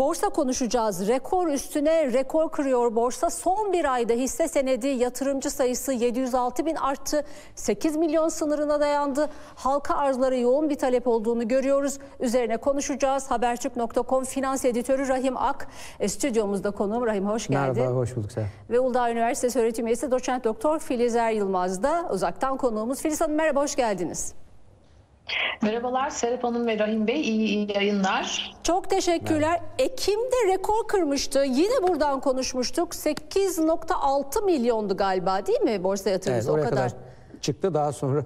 Borsa konuşacağız. Rekor üstüne rekor kırıyor borsa. Son bir ayda hisse senedi yatırımcı sayısı 706 bin arttı. 8 milyon sınırına dayandı. Halka arzlara yoğun bir talep olduğunu görüyoruz. Üzerine konuşacağız. Haberturk.com finans editörü Rahim Ak. Stüdyomuzda konuğum. Rahim, hoş geldin. Merhaba, hoş bulduk sen. Ve Uludağ Üniversitesi öğretim üyesi Doç. Dr. Filiz Eryılmaz da uzaktan konuğumuz. Filiz Hanım, merhaba, hoş geldiniz. Merhabalar Serap Hanım ve Rahim Bey, iyi yayınlar. Çok teşekkürler. Merhaba. Ekim'de rekor kırmıştı. Yine buradan konuşmuştuk. 8.6 milyondu galiba, değil mi borsa yatırımız? Evet, o kadar çıktı. Daha sonra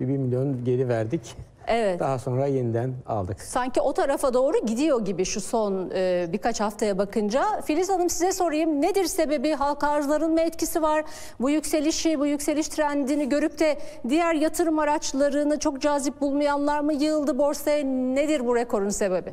1 milyon geri verdik. Evet. Daha sonra yeniden aldık. Sanki o tarafa doğru gidiyor gibi şu son birkaç haftaya bakınca. Filiz Hanım, size sorayım, nedir sebebi? Halka arzların mı etkisi var? Bu yükseliş trendini görüp de diğer yatırım araçlarını çok cazip bulmayanlar mı yığıldı borsaya? Nedir bu rekorun sebebi?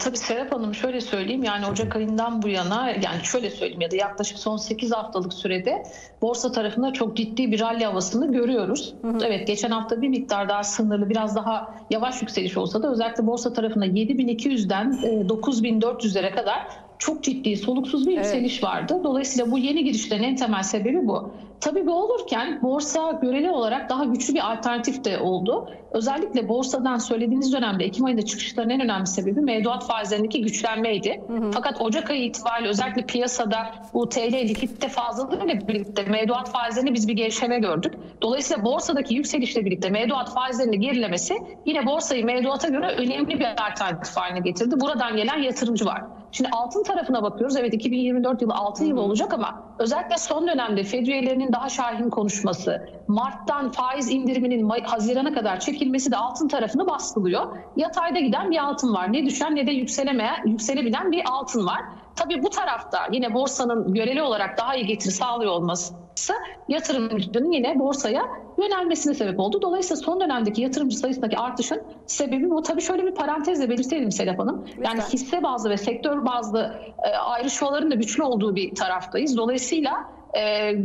Tabii Serap Hanım, şöyle söyleyeyim, yani Ocak ayından bu yana, yani şöyle söyleyeyim, ya da yaklaşık son 8 haftalık sürede borsa tarafında çok ciddi bir rally havasını görüyoruz. Hı hı. Evet, geçen hafta bir miktar daha sınırlı, biraz daha yavaş yükseliş olsa da özellikle borsa tarafında 7.200'den 9.400'lere kadar çok ciddi, soluksuz bir yükseliş vardı. Dolayısıyla bu yeni girişlerin en temel sebebi bu. Tabii bu olurken borsa göreli olarak daha güçlü bir alternatif de oldu. Özellikle borsadan söylediğiniz dönemde Ekim ayında çıkışların en önemli sebebi mevduat faizlerindeki güçlenmeydi. Hı hı. Fakat Ocak ayı itibariyle özellikle piyasada bu TL likitte fazlalığıyla birlikte mevduat faizlerinde biz bir gevşeme gördük. Dolayısıyla borsadaki yükselişle birlikte mevduat faizlerinin gerilemesi yine borsayı mevduata göre önemli bir alternatif haline getirdi. Buradan gelen yatırımcı var. Şimdi altın tarafına bakıyoruz. Evet, 2024 yılı altın yılı olacak ama özellikle son dönemde Fed üyelerinin daha şahin konuşması, Mart'tan faiz indiriminin Haziran'a kadar çekilmesi de altın tarafını baskılıyor. Yatayda giden bir altın var. Ne düşen ne de yükselebilen bir altın var. Tabii bu tarafta yine borsanın göreli olarak daha iyi getiri sağlıyor olması yatırımcının yine borsaya yönelmesine sebep oldu. Dolayısıyla son dönemdeki yatırımcı sayısındaki artışın sebebi bu. Tabii şöyle bir parantezle belirtelim Serap Hanım. Yani hisse bazlı ve sektör bazlı ayrışmaların da güçlü olduğu bir taraftayız. Dolayısıyla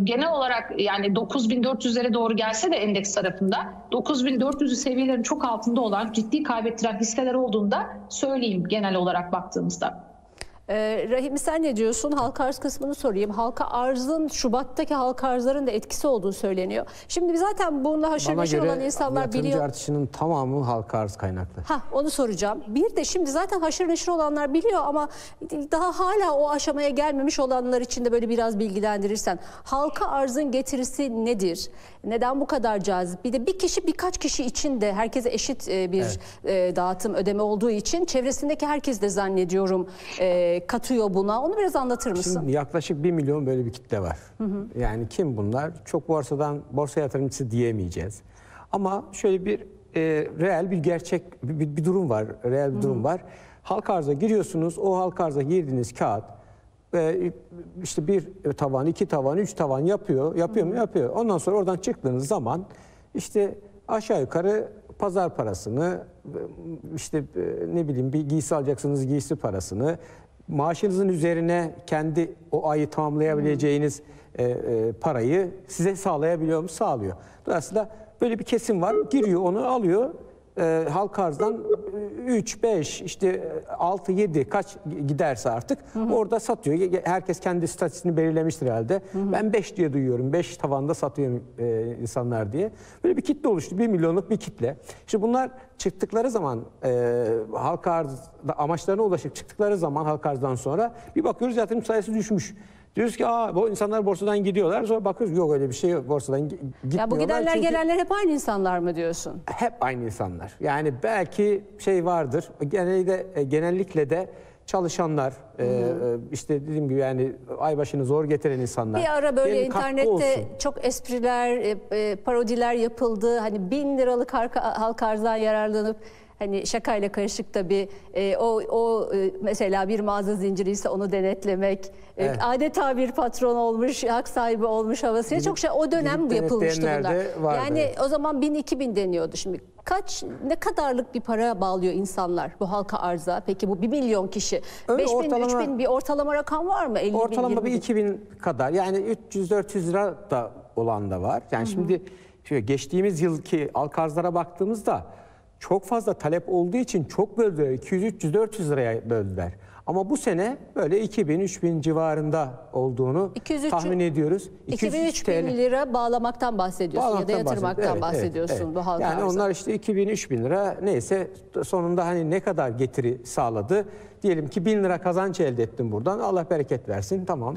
genel olarak yani 9.400'lere doğru gelse de endeks tarafında 9.400'lü seviyelerin çok altında olan, ciddi kaybettiren hisseler olduğunda söyleyeyim genel olarak baktığımızda. Rahim, sen ne diyorsun? Halka arz kısmını sorayım. Halka arzın, Şubat'taki halka arzların da etkisi olduğu söyleniyor. Şimdi zaten bununla haşır neşir olan insanlar biliyor. Bana göre artışının tamamı halka arz kaynaklı. Ha, onu soracağım. Bir de şimdi zaten haşır neşir olanlar biliyor ama daha hala o aşamaya gelmemiş olanlar için de böyle biraz bilgilendirirsen. Halka arzın getirisi nedir? Neden bu kadar cazip? Bir de bir kişi birkaç kişi için de herkese eşit bir dağıtım ödeme olduğu için çevresindeki herkes de zannediyorum katıyor buna. Onu biraz anlatır mısın? Şimdi yaklaşık 1 milyon böyle bir kitle var. Hı hı. Yani kim bunlar? Çok borsa yatırımcısı diyemeyeceğiz. Ama şöyle bir reel bir gerçek bir durum var. Reel bir durum var. Halka arza giriyorsunuz. O halka arza girdiğiniz kağıt işte bir tavan, iki tavan, üç tavan yapıyor. Ondan sonra oradan çıktığınız zaman işte aşağı yukarı pazar parasını, işte ne bileyim bir giysi alacaksınız, giysi parasını, maaşınızın üzerine kendi o ayı tamamlayabileceğiniz parayı size sağlayabiliyor mu? Sağlıyor. Dolayısıyla böyle bir kesim var. Giriyor, onu alıyor. Halk arzdan 3, 5, işte 6, 7 kaç giderse artık orada satıyor. Herkes kendi statüsünü belirlemiştir herhalde. Ben 5 diye duyuyorum. 5 tavanda satıyor insanlar diye. Böyle bir kitle oluştu. 1 milyonluk bir kitle. Şimdi bunlar çıktıkları zaman halka arzda amaçlarına ulaşıp çıktıkları zaman halka arzdan sonra bir bakıyoruz yatırım sayısı düşmüş. Diyoruz ki bu insanlar borsadan gidiyorlar. Sonra bakıyoruz yok, öyle bir şey yok, borsadan gitmiyorlar. Ya bu gidenler gelenler hep aynı insanlar mı diyorsun? Hep aynı insanlar. Yani belki şey vardır. Genellikle de çalışanlar, işte dediğim gibi yani ay başını zor getiren insanlar. Bir ara böyle internette çok espriler, parodiler yapıldı. Hani 1000 liralık halka arzdan yararlanıp hani şakayla karışık tabii mesela bir mağaza zinciri ise onu denetlemek, adeta bir patron olmuş, hak sahibi olmuş havasıyla çok şey o dönem yapılmıştı bunlar. Vardı. Yani o zaman 1000-2000 deniyordu. Şimdi ne kadarlık bir para bağlıyor insanlar bu halka arza? Peki bu 1 milyon kişi. 5000-3000 bir ortalama rakam var mı? 50 ortalama bir 2000 kadar, yani 300-400 lira da olan da var. Yani şimdi geçtiğimiz yılki halka arzlara baktığımızda çok fazla talep olduğu için çok böldüler. 200-300-400 liraya böldüler. Ama bu sene böyle 2000-3000 civarında olduğunu tahmin ediyoruz. 2000-3000 lira bağlamaktan bahsediyorsun, bağlamaktan ya da yatırmaktan bahsediyorsun bu halka. Yani onlar işte 2000-3000 lira neyse, sonunda hani ne kadar getiri sağladı. Diyelim ki 1000 lira kazanç elde ettim buradan, Allah bereket versin, tamam.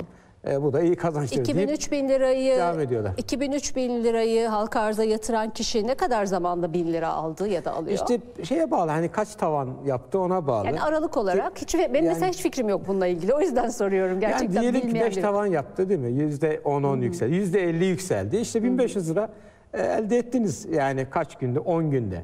Bu da iyi kazançtır. 2000-3000 lirayı devam ediyorlar. 2000-3000 lirayı halka arza yatıran kişi ne kadar zamanda 1000 lira aldı ya da alıyor? İşte şeye bağlı, hani kaç tavan yaptı ona bağlı. Yani aralık olarak hiç, benim mesela hiç fikrim yok bununla ilgili. O yüzden soruyorum gerçekten. Yani diyelim ki 5 tavan yaptı değil mi? %10-10 yükseldi. %50 yükseldi. İşte 1500 lira elde ettiniz yani kaç günde? 10 günde.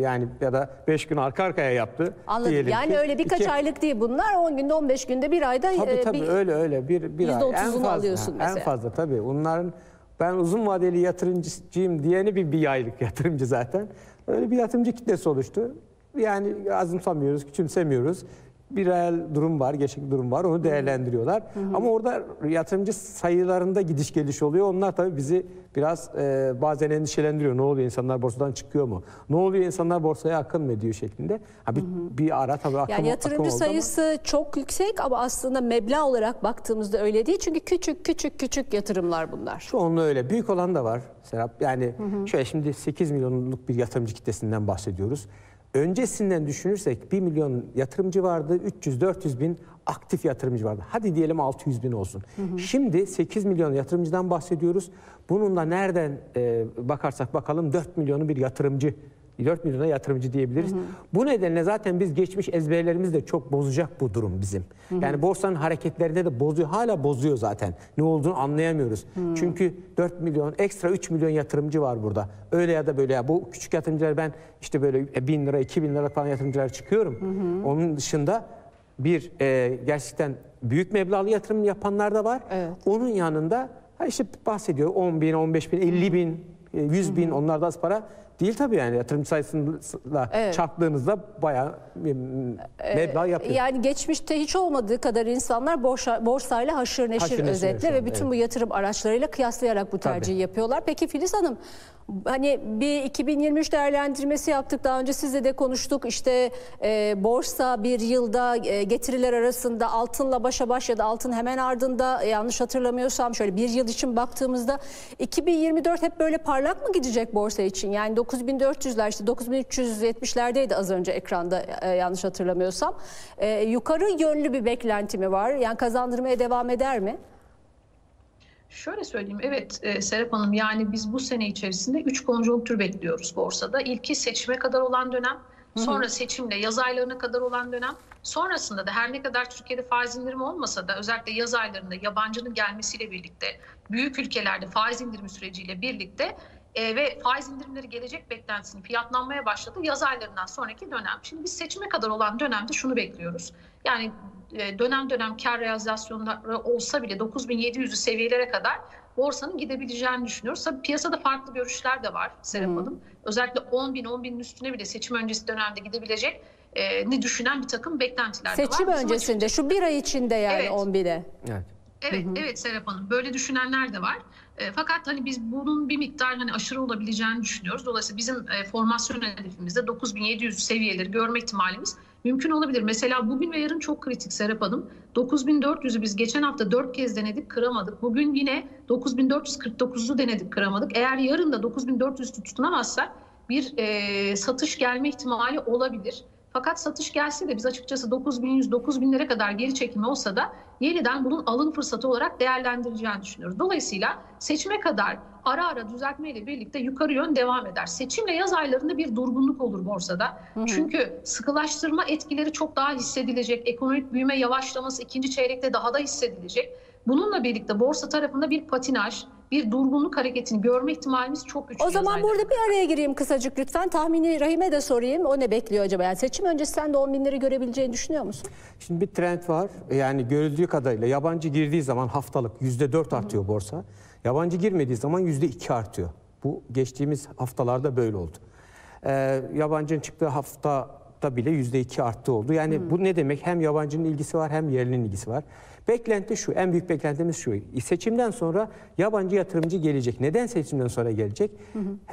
Yani ya da 5 gün arka arkaya yaptı. Anladım. Yani ki, öyle birkaç aylık değil bunlar. 10 günde, 15 günde, bir ayda. Tabii tabii öyle. Bir ay. %30'unu alıyorsun mesela. En fazla tabii. Bunların, ben uzun vadeli yatırımcıyım diyeni bir aylık yatırımcı zaten. Öyle bir yatırımcı kitlesi oluştu. Yani azımsamıyoruz, küçümsemiyoruz. Bir real durum var, gerçek durum var. Onu değerlendiriyorlar. Ama orada yatırımcı sayılarında gidiş geliş oluyor. Onlar tabii bizi biraz bazen endişelendiriyor. Ne oluyor, insanlar borsadan çıkıyor mu? Ne oluyor, insanlar borsaya akın mı ediyor şeklinde. Ha, bir ara tabii akın, yani yatırımcı sayısı ama çok yüksek ama aslında meblağ olarak baktığımızda öyle değil. Çünkü küçük yatırımlar bunlar. Çoğunluğu öyle. Büyük olan da var Serap. Yani şöyle, şimdi 8 milyonluk bir yatırımcı kitlesinden bahsediyoruz. Öncesinden düşünürsek 1 milyon yatırımcı vardı, 300-400 bin aktif yatırımcı vardı. Hadi diyelim 600 bin olsun. Şimdi 8 milyon yatırımcıdan bahsediyoruz. Bunun da nereden bakarsak bakalım 4 milyonu bir yatırımcı, 4 milyona yatırımcı diyebiliriz. Bu nedenle zaten biz geçmiş ezberlerimizi de çok bozacak bu durum bizim. Yani borsanın hareketlerinde de bozuyor, hala bozuyor zaten. Ne olduğunu anlayamıyoruz. Çünkü 4 milyon, ekstra 3 milyon yatırımcı var burada. Öyle ya da böyle ya. Bu küçük yatırımcılar, ben işte böyle 1000 lira, 2000 lira falan yatırımcılar çıkıyorum. Onun dışında bir gerçekten büyük meblağlı yatırım yapanlar da var. Onun yanında işte bahsediyor 10 bin, 15 bin, 50 bin, 100 bin, onlar da az para değil tabii yani. Yatırımcı sayısıyla çarptığınızda bayağı meblağ yapıyor. Yani geçmişte hiç olmadığı kadar insanlar borsayla haşır neşir özetle ve bütün bu yatırım araçlarıyla kıyaslayarak bu tercihi yapıyorlar. Peki Filiz Hanım, hani bir 2023 değerlendirmesi yaptık daha önce, sizle de konuştuk. İşte borsa bir yılda getiriler arasında altınla başa baş ya da altın hemen ardında, yanlış hatırlamıyorsam şöyle bir yıl için baktığımızda 2024 hep böyle parlak mı gidecek borsa için? Yani 9400'ler, işte 9370'lerdeydi az önce ekranda yanlış hatırlamıyorsam. Yukarı yönlü bir beklenti mi var? Yani kazandırmaya devam eder mi? Şöyle söyleyeyim, evet Serap Hanım, yani biz bu sene içerisinde 3 konjonktür bekliyoruz borsada. İlki seçime kadar olan dönem, sonra seçimle yaz aylarına kadar olan dönem. Sonrasında da her ne kadar Türkiye'de faiz indirimi olmasa da özellikle yaz aylarında yabancının gelmesiyle birlikte, büyük ülkelerde faiz indirimi süreciyle birlikte ve faiz indirimleri gelecek beklentisinin fiyatlanmaya başladı yaz aylarından sonraki dönem. Şimdi biz seçime kadar olan dönemde şunu bekliyoruz. Yani dönem dönem kar realizasyonları olsa bile 9700'lü seviyelere kadar borsanın gidebileceğini düşünüyoruz. Tabii piyasada farklı görüşler de var Serap Hanım. Özellikle 10.000'in üstüne bile seçim öncesi dönemde gidebilecek ne düşünen bir takım beklentiler de var. Seçim öncesinde, şu bir ay içinde yani 10.000'e. Evet Serap Hanım, böyle düşünenler de var. Fakat hani biz bunun bir miktar hani aşırı olabileceğini düşünüyoruz. Dolayısıyla bizim formasyon hedefimizde 9700 seviyeleri görme ihtimalimiz mümkün olabilir. Mesela bugün ve yarın çok kritik Serap Hanım. 9400'ü biz geçen hafta 4 kez denedik, kıramadık. Bugün yine 9449'u denedik, kıramadık. Eğer yarın da 9400'ü tutunamazsak bir satış gelme ihtimali olabilir. Fakat satış gelse de biz açıkçası 9100-9000'lere kadar geri çekimi olsa da yeniden bunun alım fırsatı olarak değerlendireceğini düşünüyoruz. Dolayısıyla seçime kadar ara ara düzeltmeyle birlikte yukarı yön devam eder. Seçimle yaz aylarında bir durgunluk olur borsada. Çünkü sıkılaştırma etkileri çok daha hissedilecek. Ekonomik büyüme yavaşlaması ikinci çeyrekte daha da hissedilecek. Bununla birlikte borsa tarafında bir patinaj, bir durgunluk hareketini görme ihtimalimiz çok güçlü. O zaman burada bir araya gireyim kısacık lütfen. Tahmini Rahim'e de sorayım. O ne bekliyor acaba? Yani seçim öncesi sen de 10.000'leri görebileceğini düşünüyor musun? Şimdi bir trend var. Yani görüldüğü kadarıyla yabancı girdiği zaman haftalık %4 artıyor borsa. Yabancı girmediği zaman %2 artıyor. Bu geçtiğimiz haftalarda böyle oldu. Yabancının çıktığı hafta Mart'ta bile %2 arttı oldu. Yani bu ne demek? Hem yabancının ilgisi var hem yerlinin ilgisi var. Beklenti şu, en büyük beklentimiz şu. Seçimden sonra yabancı yatırımcı gelecek. Neden seçimden sonra gelecek?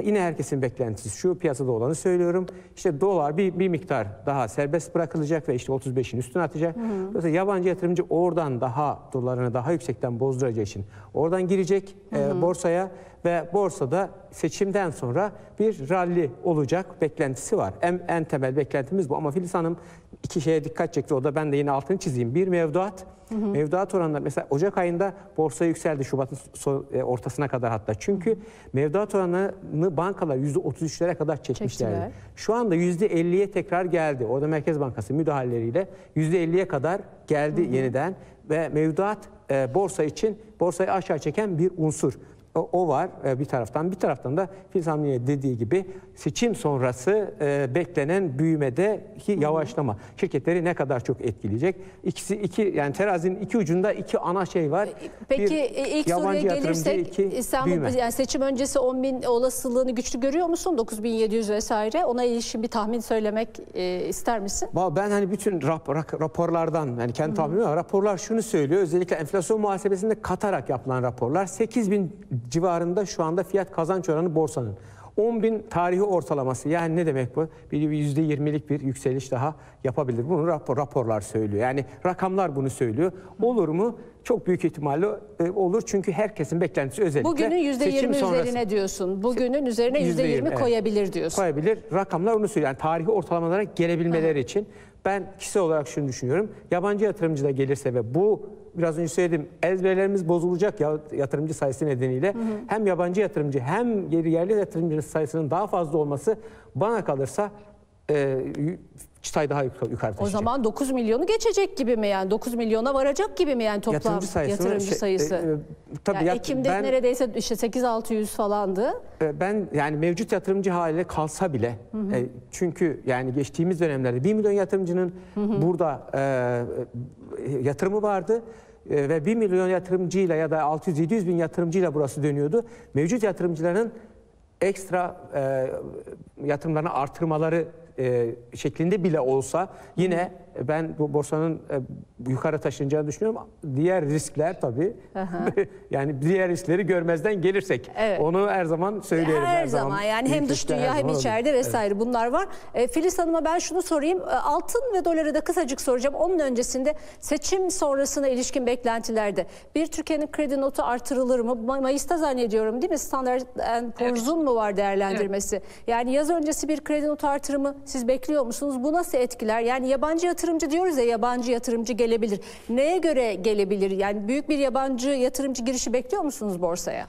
Yine herkesin beklentisi şu, piyasada olanı söylüyorum. İşte dolar bir miktar daha serbest bırakılacak ve işte 35'in üstüne atacak. Dolayısıyla yabancı yatırımcı oradan daha dolarını daha yüksekten bozduracağı için oradan girecek borsaya ve borsada seçimden sonra bir ralli olacak beklentisi var. En temel beklentimiz bu. Ama Filiz Hanım iki şeye dikkat çekti. O da ben de yine altını çizeyim. Bir, mevduat. Mevduat oranları mesela Ocak ayında borsa yükseldi, Şubat'ın ortasına kadar hatta. Çünkü mevduat oranlarını bankalar %33'lere kadar çekmişlerdi. Şu anda %50'ye tekrar geldi. Orada Merkez Bankası müdahaleleriyle %50'ye kadar geldi yeniden. Ve mevduat borsa için borsayı aşağı çeken bir unsur. O var bir taraftan. Bir taraftan da Filiz Hanım'ın dediği gibi seçim sonrası beklenen büyümedeki yavaşlama. Şirketleri ne kadar çok etkileyecek? Yani terazinin iki ucunda iki ana şey var. Peki ilk soruya gelirsek İstanbul, yani seçim öncesi 10.000 olasılığını güçlü görüyor musun? 9.700 vesaire. Ona ilişkin bir tahmin söylemek ister misin? Ben hani bütün raporlardan, yani kendi tahminim var. Raporlar şunu söylüyor. Özellikle enflasyon muhasebesinde katarak yapılan raporlar 8.000 civarında şu anda fiyat kazanç oranı borsanın. 10.000 tarihi ortalaması, yani ne demek bu? Bir %20'lik bir yükseliş daha yapabilir. Bunu raporlar söylüyor. Yani rakamlar bunu söylüyor. Olur mu? Çok büyük ihtimalle olur. Çünkü herkesin beklentisi özellikle. Bugünün %20 sonrası, üzerine diyorsun. Bugünün üzerine %20 koyabilir diyorsun. Koyabilir. Rakamlar onu söylüyor. Yani tarihi ortalamalara gelebilmeleri için. Ben kişisel olarak şunu düşünüyorum. Yabancı yatırımcı da gelirse ve bu biraz önce söyledim, ezberlerimiz bozulacak yatırımcı sayısı nedeniyle. Hem yabancı yatırımcı hem yerli yatırımcı sayısının daha fazla olması bana kalırsa çıtayı daha yukarı taşıyacak. O zaman 9 milyonu geçecek gibi mi, yani 9 milyona varacak gibi mi yani toplam yatırımcı sayısı? Tabii yani Ekim'de neredeyse işte 8-600 falandı. Ben yani mevcut yatırımcı haliyle kalsa bile çünkü yani geçtiğimiz dönemlerde 1 milyon yatırımcının burada yatırımı vardı. Ve 1 milyon yatırımcıyla ya da 600-700 bin yatırımcıyla burası dönüyordu. Mevcut yatırımcıların ekstra yatırımlarını artırmaları şeklinde bile olsa yine ben bu borsanın yukarı taşınacağını düşünüyorum. Diğer riskler tabii. Yani diğer riskleri görmezden gelirsek. Onu her zaman söyleyelim. Her zaman yani hem dış dünya hem içeride vesaire bunlar var. Filiz Hanım'a ben şunu sorayım. Altın ve doları da kısacık soracağım. Onun öncesinde seçim sonrasına ilişkin beklentilerde bir Türkiye'nin kredi notu artırılır mı? Mayıs'ta zannediyorum değil mi? Standard & Poor's'un mu var değerlendirmesi? Yani yaz öncesi bir kredi notu artırımı siz bekliyor musunuz? Bu nasıl etkiler? Yani yabancı yatırımcı diyoruz ya, yabancı yatırımcı gelebilir. Neye göre gelebilir? Yani büyük bir yabancı yatırımcı girişi bekliyor musunuz borsaya?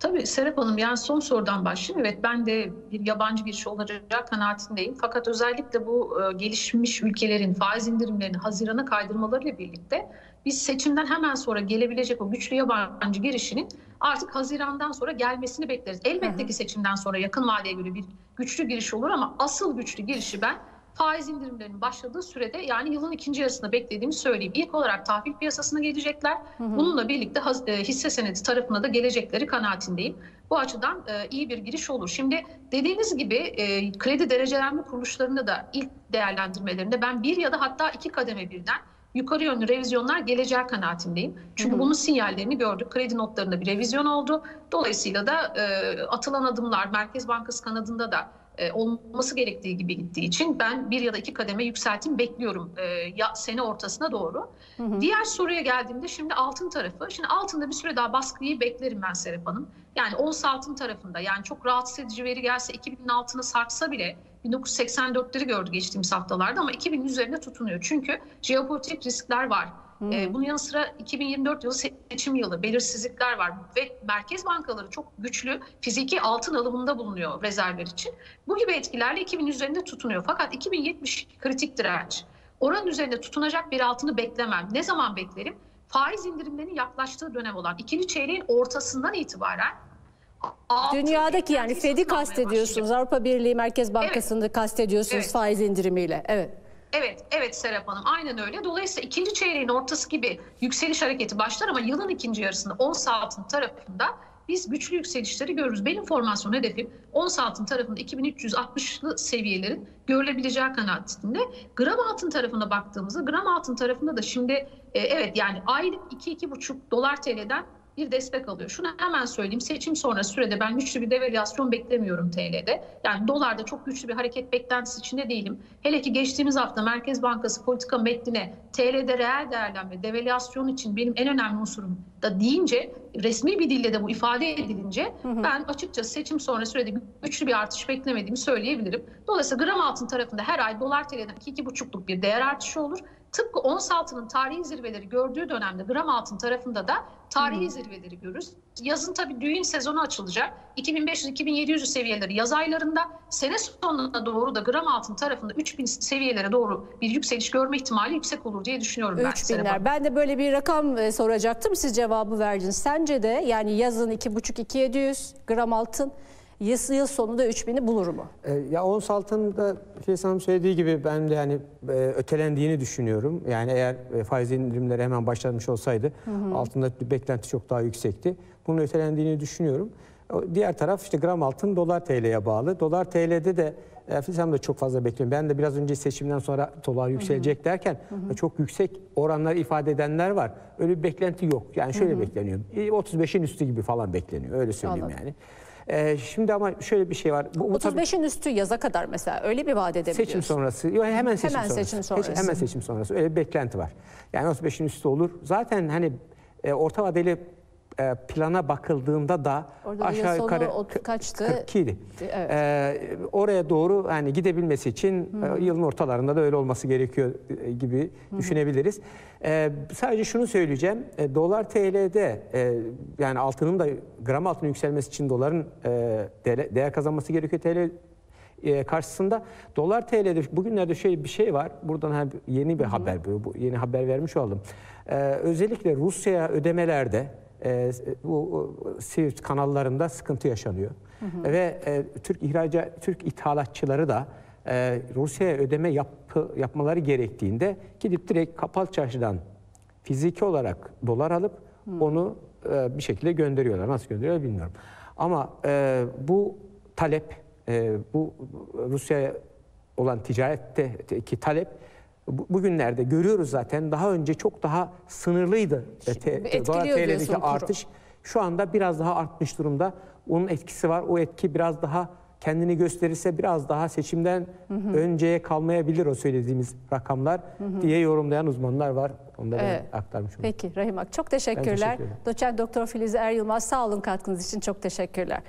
Tabii Serap Hanım, yani son sorudan başlayayım. Evet, ben de bir yabancı girişi olacağı kanaatindeyim. Fakat özellikle bu gelişmiş ülkelerin faiz indirimlerini Haziran'a kaydırmalarıyla birlikte biz seçimden hemen sonra gelebilecek o güçlü yabancı girişinin artık Haziran'dan sonra gelmesini bekleriz. Elbette ki seçimden sonra yakın vadeye göre bir güçlü giriş olur ama asıl güçlü girişi ben faiz indirimlerinin başladığı sürede, yani yılın ikinci yarısında beklediğimi söyleyeyim. İlk olarak tahvil piyasasına gelecekler. Bununla birlikte hisse senedi tarafına da gelecekleri kanaatindeyim. Bu açıdan iyi bir giriş olur. Şimdi dediğiniz gibi kredi derecelenme kuruluşlarında da ilk değerlendirmelerinde ben bir ya da hatta iki kademe birden yukarı yönlü revizyonlar geleceği kanaatindeyim. Çünkü bunun sinyallerini gördük. Kredi notlarında bir revizyon oldu. Dolayısıyla da atılan adımlar Merkez Bankası kanadında da olması gerektiği gibi gittiği için ben bir ya da iki kademe yükseltim bekliyorum sene ortasına doğru. Diğer soruya geldiğimde şimdi altın tarafı. Şimdi altında bir süre daha baskıyı beklerim ben Serap Hanım. Yani ons altın tarafında, yani çok rahatsız edici veri gelse 2000'in altına sarksa bile 1984'leri gördü geçtiğimiz haftalarda ama 2000'in üzerinde tutunuyor. Çünkü jeopolitik riskler var. Bunun yanı sıra 2024 yılı seçim yılı, belirsizlikler var ve merkez bankaları çok güçlü fiziki altın alımında bulunuyor rezervler için. Bu gibi etkilerle 2000 üzerinde tutunuyor. Fakat 2070 kritik direnç. Oranın üzerinde tutunacak bir altını beklemem. Ne zaman beklerim? Faiz indirimlerinin yaklaştığı dönem olan ikinci çeyreğin ortasından itibaren. Dünyadaki, yani Fed'i kastediyorsunuz, Avrupa Birliği Merkez Bankası'nı kastediyorsunuz faiz indirimiyle. Evet Serap Hanım, aynen öyle. Dolayısıyla ikinci çeyreğin ortası gibi yükseliş hareketi başlar ama yılın ikinci yarısında ons altın tarafında biz güçlü yükselişleri görürüz. Benim formasyon hedefim ons altın tarafında 2360'lı seviyelerin görülebileceği kanaatinde. Gram altın tarafına baktığımızda, gram altın tarafında da şimdi evet yani aylık 2-2,5 dolar TL'den bir destek alıyor. Şunu hemen söyleyeyim, seçim sonrası sürede ben güçlü bir devalüasyon beklemiyorum TL'de. Yani dolarda çok güçlü bir hareket beklentisi içinde değilim. Hele ki geçtiğimiz hafta Merkez Bankası politika metnine TL'de reel değerlenme devalüasyon için benim en önemli unsurum da deyince, resmi bir dille de bu ifade edilince ben açıkçası seçim sonrası sürede güçlü bir artış beklemediğimi söyleyebilirim. Dolayısıyla gram altın tarafında her ay dolar TL'den 2-2,5'luk bir değer artışı olur. Tıpkı ons altının tarihi zirveleri gördüğü dönemde gram altın tarafında da tarihi zirveleri görürüz. Yazın tabii düğün sezonu açılacak. 2500-2700 seviyeleri yaz aylarında, sene sonuna doğru da gram altın tarafında 3000 seviyelere doğru bir yükseliş görme ihtimali yüksek olur diye düşünüyorum ben. 3000'ler. Ben de böyle bir rakam soracaktım, siz cevabı verdiniz. Sence de yani yazın 2,5-2700 gram altın yıl sonunda 3000'i bulur mu? Ya ons altında Filiz Hanım söylediği gibi ben de yani ötelendiğini düşünüyorum. Yani eğer faiz indirimleri hemen başlanmış olsaydı altında beklenti çok daha yüksekti. Bunun ötelendiğini düşünüyorum. Diğer taraf işte gram altın dolar TL'ye bağlı. Dolar TL'de de Filiz Hanım da çok fazla bekliyorum. Ben de biraz önce seçimden sonra dolar yükselecek derken çok yüksek oranlar ifade edenler var. Öyle bir beklenti yok. Yani şöyle bekleniyor. 35'in üstü gibi falan bekleniyor. Öyle söyleyeyim yani. Şimdi ama şöyle bir şey var. 35'in üstü yaza kadar mesela öyle bir vaat edebiliyorsun. Seçim sonrası, hemen seçim sonrası. Hemen seçim sonrası öyle bir beklenti var. Yani 35'in üstü olur. Zaten hani orta vadeli plana bakıldığında da orada aşağı yukarı 42'ydi. Evet. Oraya doğru hani gidebilmesi için yılın ortalarında da öyle olması gerekiyor gibi düşünebiliriz. Sadece şunu söyleyeceğim. Dolar TL'de yani altının da gram altının yükselmesi için doların değer kazanması gerekiyor TL karşısında. Dolar TL'de bugünlerde şöyle bir şey var. Buradan hani yeni bir haber, yeni haber vermiş oldum. Özellikle Rusya'ya ödemelerde bu SWIFT kanallarında sıkıntı yaşanıyor. Ve Türk ithalatçıları da Rusya'ya ödeme yapmaları gerektiğinde gidip direkt Kapalı Çarşı'dan fiziki olarak dolar alıp onu bir şekilde gönderiyorlar. Nasıl gönderiyorlar bilmiyorum. Ama bu talep, bu Rusya'ya olan ticaretteki talep bugünlerde görüyoruz zaten. Daha önce çok daha sınırlıydı dolar TL'deki artış. Şu anda biraz daha artmış durumda. Onun etkisi var. O etki biraz daha kendini gösterirse biraz daha seçimden önceye kalmayabilir o söylediğimiz rakamlar diye yorumlayan uzmanlar var. Onları aktarmış oldum. Peki Rahim Ak, çok teşekkürler. Doç. Dr. Filiz Eryılmaz, sağ olun katkınız için çok teşekkürler.